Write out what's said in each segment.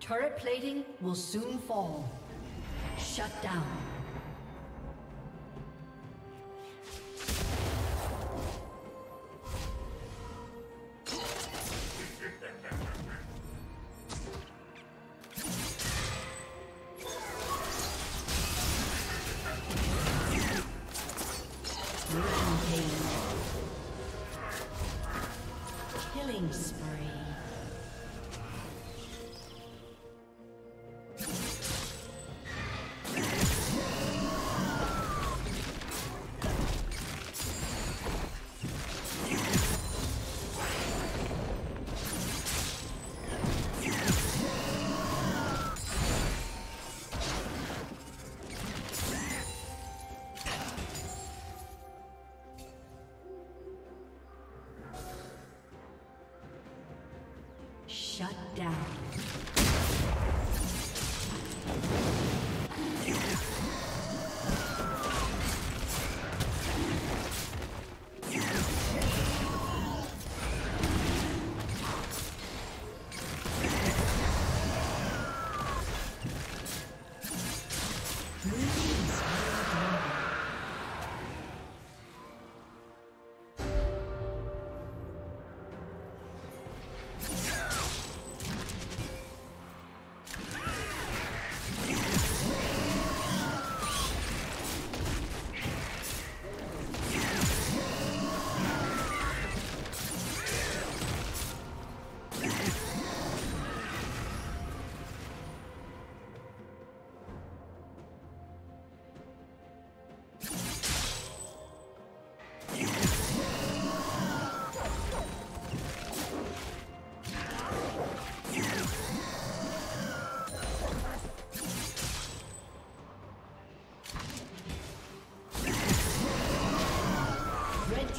Turret plating will soon fall. Shut down. Shut down. Red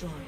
destroyer.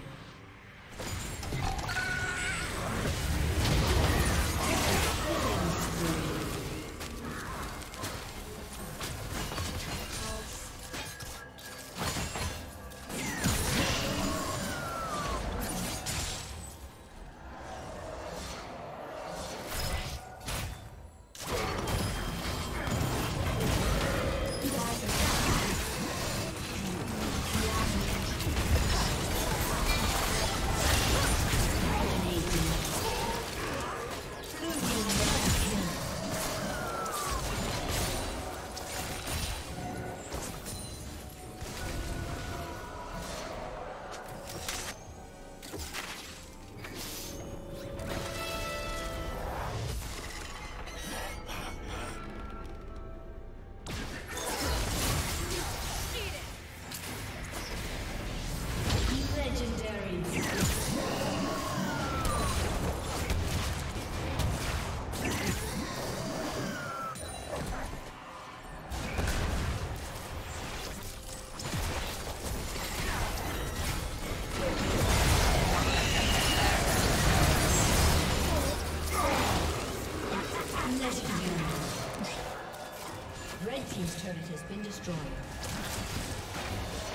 Team's turret has been destroyed.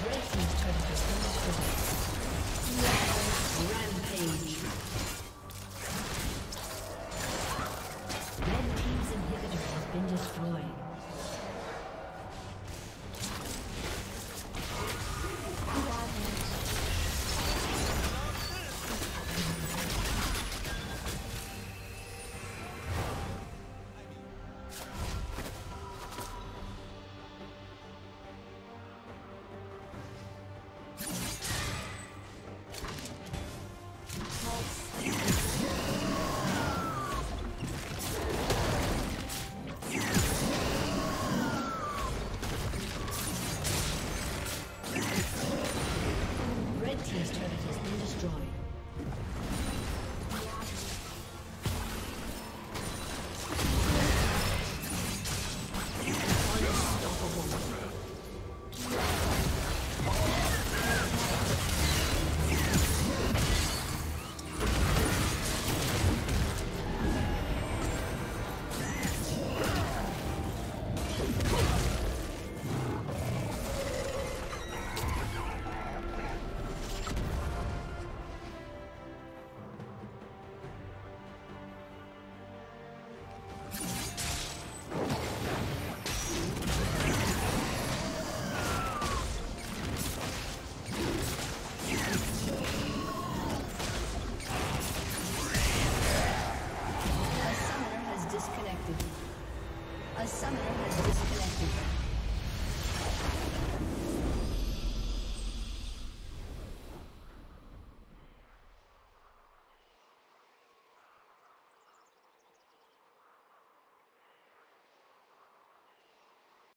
Red team's turret has been destroyed. Rampage. Red team's inhibitor has been destroyed. A summoner has disconnected.